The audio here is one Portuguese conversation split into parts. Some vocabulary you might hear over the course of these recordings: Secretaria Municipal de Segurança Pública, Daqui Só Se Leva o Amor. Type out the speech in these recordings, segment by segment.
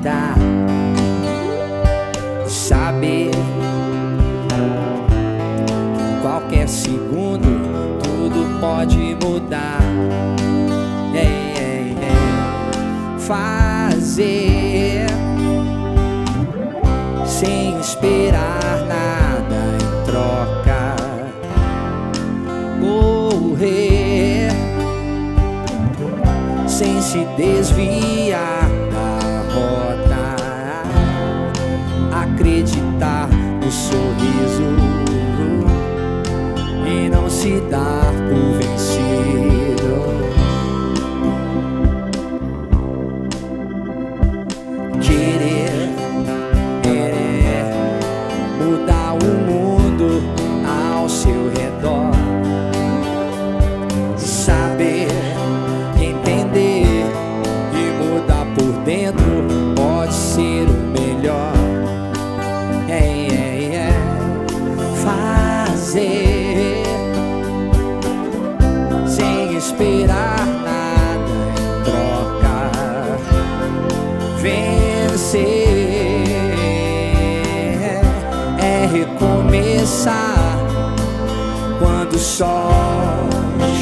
acreditar, saber que em qualquer segundo tudo pode mudar. Fazer sem esperar nada em troca, correr sem se desviar da rota, acreditar no sorriso e não se dar por vencido. Pode ser o melhor. Fazer sem esperar nada em troca, vencer é recomeçar quando o sol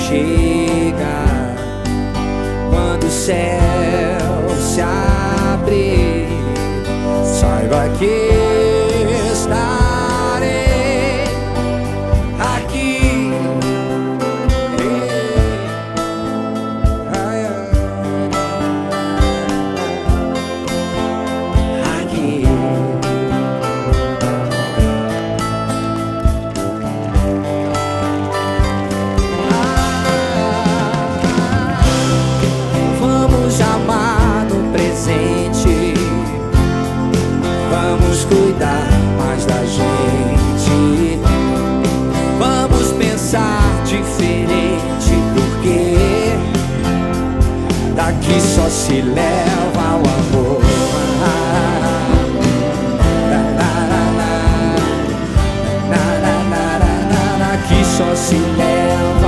chega, quando o céu se abre, saiba que estarei aqui. Aqui. Vamos amar. Vamos cuidar mais da gente, vamos pensar diferente, porque daqui só se leva o amor. Daqui só se leva o amor.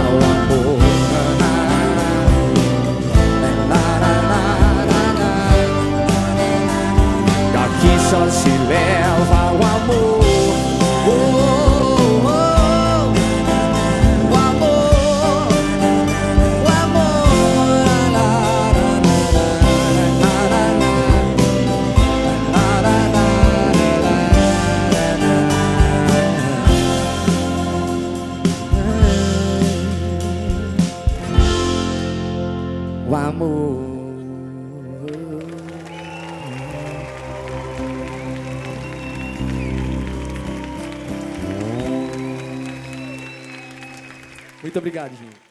Só se leva o amor, o amor, o amor, o amor. Muito obrigado, gente.